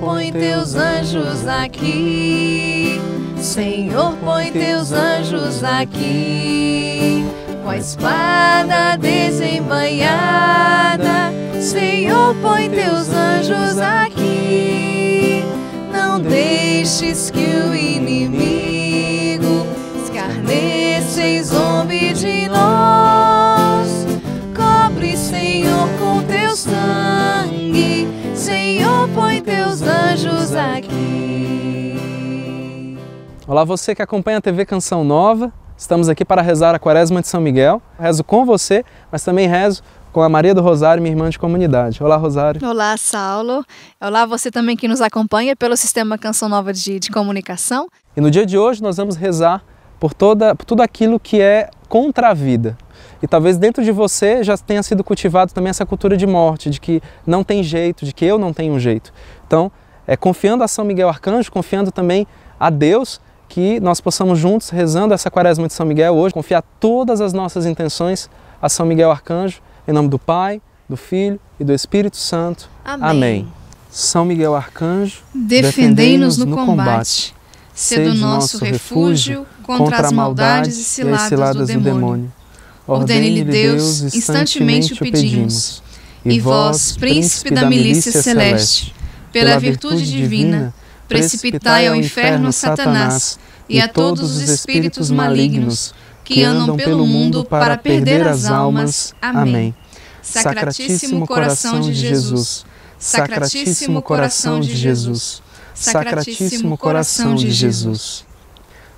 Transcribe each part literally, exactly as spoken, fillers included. põe teus anjos aqui. Senhor, põe teus anjos aqui. Com a espada desembainhada, Senhor, põe teus anjos aqui. Não deixes que o inimigo escarneça e zombe de nós. Cobre, Senhor, com teu sangue. Senhor, põe teus anjos aqui. Olá, você que acompanha a T V Canção Nova. Estamos aqui para rezar a Quaresma de São Miguel. Rezo com você, mas também rezo com a Maria do Rosário, minha irmã de comunidade. Olá, Rosário. Olá, Saulo. Olá, você também que nos acompanha pelo Sistema Canção Nova de, de Comunicação. E no dia de hoje nós vamos rezar por, toda, por tudo aquilo que é contra a vida. E talvez dentro de você já tenha sido cultivado também essa cultura de morte, de que não tem jeito, de que eu não tenho um jeito. Então, é, confiando a São Miguel Arcanjo, confiando também a Deus, que nós possamos juntos, rezando essa Quaresma de São Miguel hoje, confiar todas as nossas intenções a São Miguel Arcanjo, em nome do Pai, do Filho e do Espírito Santo. Amém. Amém. São Miguel Arcanjo, defendei-nos no combate, sede o nosso refúgio contra as maldades e ciladas do demônio. Ordene-lhe Deus, instantemente o pedimos, e vós, príncipe da milícia celeste, pela virtude divina, precipitai ao inferno Satanás e a todos os espíritos malignos que andam pelo mundo para perder as almas. Amém. Sacratíssimo coração de Jesus, sacratíssimo coração de Jesus, sacratíssimo coração de Jesus.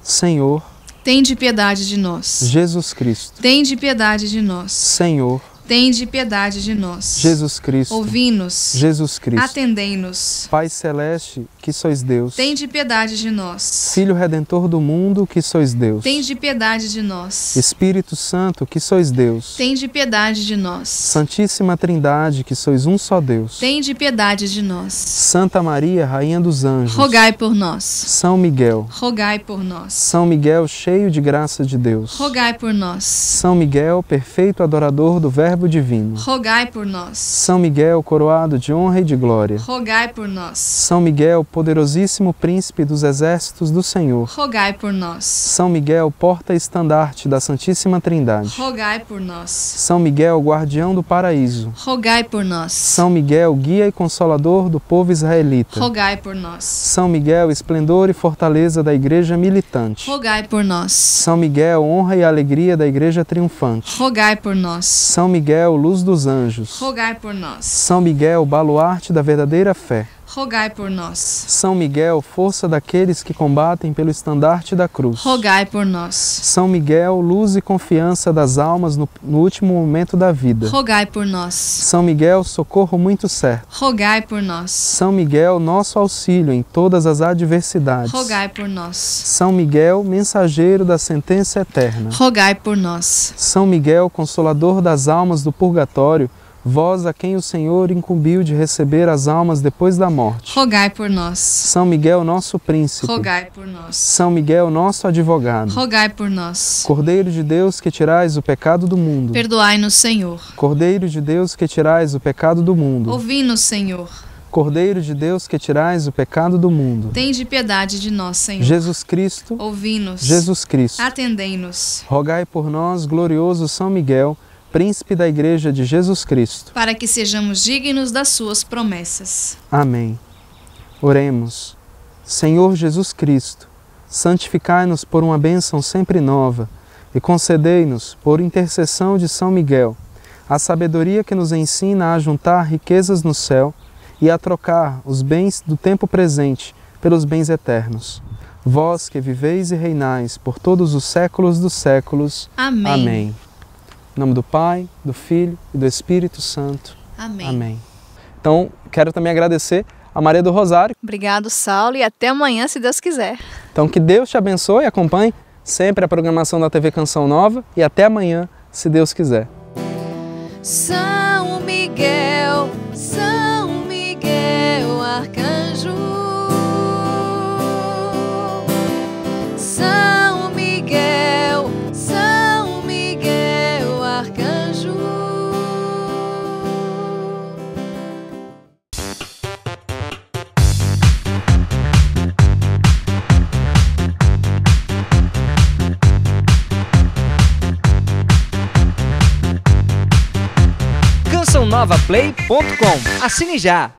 Senhor, tende piedade de nós. Jesus Cristo, tende piedade de nós. Senhor, tende piedade de nós. Jesus Cristo, ouvi-nos. Jesus Cristo, atendei-nos. Pai Celeste, que sois Deus, tende piedade de nós. Filho Redentor do mundo, que sois Deus, tende piedade de nós. Espírito Santo, que sois Deus, tende piedade de nós. Santíssima Trindade, que sois um só Deus, tende piedade de nós. Santa Maria, Rainha dos Anjos, rogai por nós. São Miguel, rogai por nós. São Miguel, cheio de graça de Deus, rogai por nós. São Miguel, perfeito adorador do Verbo divino, rogai por nós. São Miguel, coroado de honra e de glória, rogai por nós. São Miguel, poderosíssimo príncipe dos exércitos do Senhor, rogai por nós. São Miguel, porta-estandarte da Santíssima Trindade, rogai por nós. São Miguel, guardião do paraíso, rogai por nós. São Miguel, guia e consolador do povo israelita, rogai por nós. São Miguel, esplendor e fortaleza da Igreja militante, rogai por nós. São Miguel, honra e alegria da Igreja triunfante, rogai por nós. São Miguel, Miguel, luz dos anjos, rogai por nós. São Miguel, baluarte da verdadeira fé, rogai por nós. São Miguel, força daqueles que combatem pelo estandarte da cruz, rogai por nós. São Miguel, luz e confiança das almas no, no último momento da vida, rogai por nós. São Miguel, socorro muito certo, rogai por nós. São Miguel, nosso auxílio em todas as adversidades, rogai por nós. São Miguel, mensageiro da sentença eterna, rogai por nós. São Miguel, consolador das almas do purgatório, vós a quem o Senhor incumbiu de receber as almas depois da morte, rogai por nós. São Miguel, nosso príncipe, rogai por nós. São Miguel, nosso advogado, rogai por nós. Cordeiro de Deus, que tirais o pecado do mundo, perdoai-nos, Senhor. Cordeiro de Deus, que tirais o pecado do mundo, ouvi-nos, Senhor. Cordeiro de Deus, que tirais o pecado do mundo, tende piedade de nós, Senhor. Jesus Cristo, ouvi-nos. Jesus Cristo, atendei-nos. Rogai por nós, glorioso São Miguel, príncipe da Igreja de Jesus Cristo, para que sejamos dignos das suas promessas. Amém. Oremos. Senhor Jesus Cristo, santificai-nos por uma bênção sempre nova e concedei-nos, por intercessão de São Miguel, a sabedoria que nos ensina a juntar riquezas no céu e a trocar os bens do tempo presente pelos bens eternos. Vós que viveis e reinais por todos os séculos dos séculos. Amém. Amém. Em nome do Pai, do Filho e do Espírito Santo. Amém. Amém. Então, quero também agradecer a Maria do Rosário. Obrigado, Saulo, e até amanhã, se Deus quiser. Então, que Deus te abençoe e acompanhe sempre a programação da T V Canção Nova e até amanhã, se Deus quiser. São Miguel, São Miguel Arcanjo, São canção nova play ponto com. Assine já!